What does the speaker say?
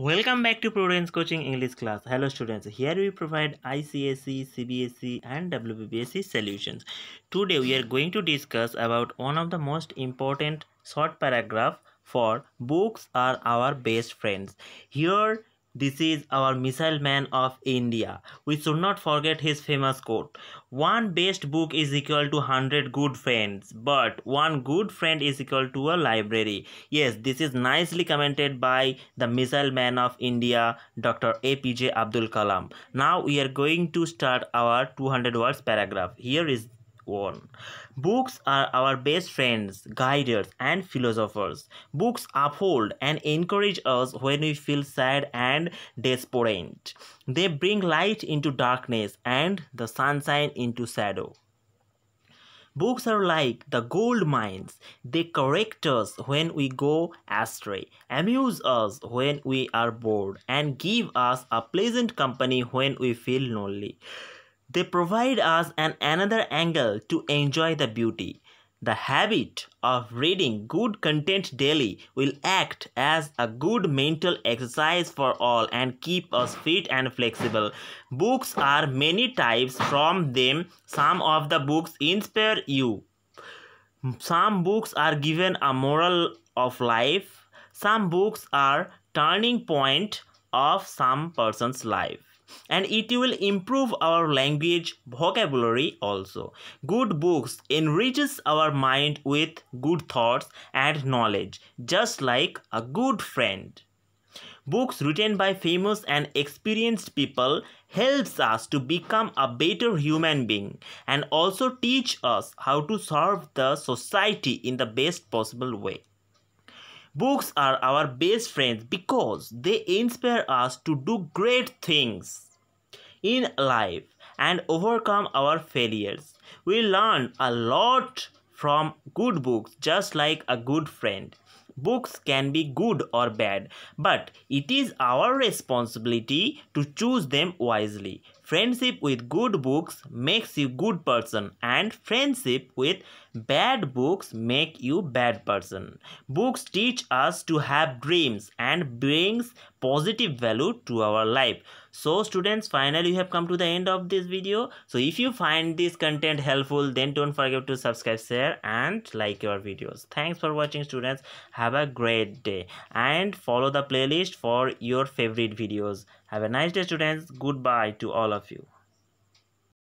Welcome back to Providence Coaching English class. Hello students, here we provide ICSE, CBSE and WBBSE solutions. Today we are going to discuss about one of the most important short paragraph for books are our best friends. Here this is our missile man of India. We should not forget his famous quote. One best book is equal to 100 good friends, but one good friend is equal to a library. Yes, this is nicely commented by the missile man of India, Dr. APJ Abdul Kalam. Now we are going to start our 200 words paragraph. Here is one. Books are our best friends, guiders and philosophers. Books uphold and encourage us when we feel sad and despondent. They bring light into darkness and the sunshine into shadow. Books are like the gold mines. They correct us when we go astray, amuse us when we are bored, and give us a pleasant company when we feel lonely. They provide us another angle to enjoy the beauty. The habit of reading good content daily will act as a good mental exercise for all and keep us fit and flexible. Books are many types. From them, some of the books inspire you. Some books are given a moral of life. Some books are turning point of some person's life. And it will improve our language vocabulary also. Good books enriches our mind with good thoughts and knowledge, just like a good friend. Books written by famous and experienced people helps us to become a better human being and also teach us how to serve the society in the best possible way. Books are our best friends because they inspire us to do great things in life and overcome our failures. We learn a lot from good books, just like a good friend. Books can be good or bad, but it is our responsibility to choose them wisely. Friendship with good books makes you good person, and friendship with bad books make you bad person. Books teach us to have dreams and brings positive value to our life. So students, finally we have come to the end of this video. So if you find this content helpful, then don't forget to subscribe, share and like your videos. Thanks for watching students. Have a great day and follow the playlist for your favorite videos. Have a nice day students. Goodbye to all of you.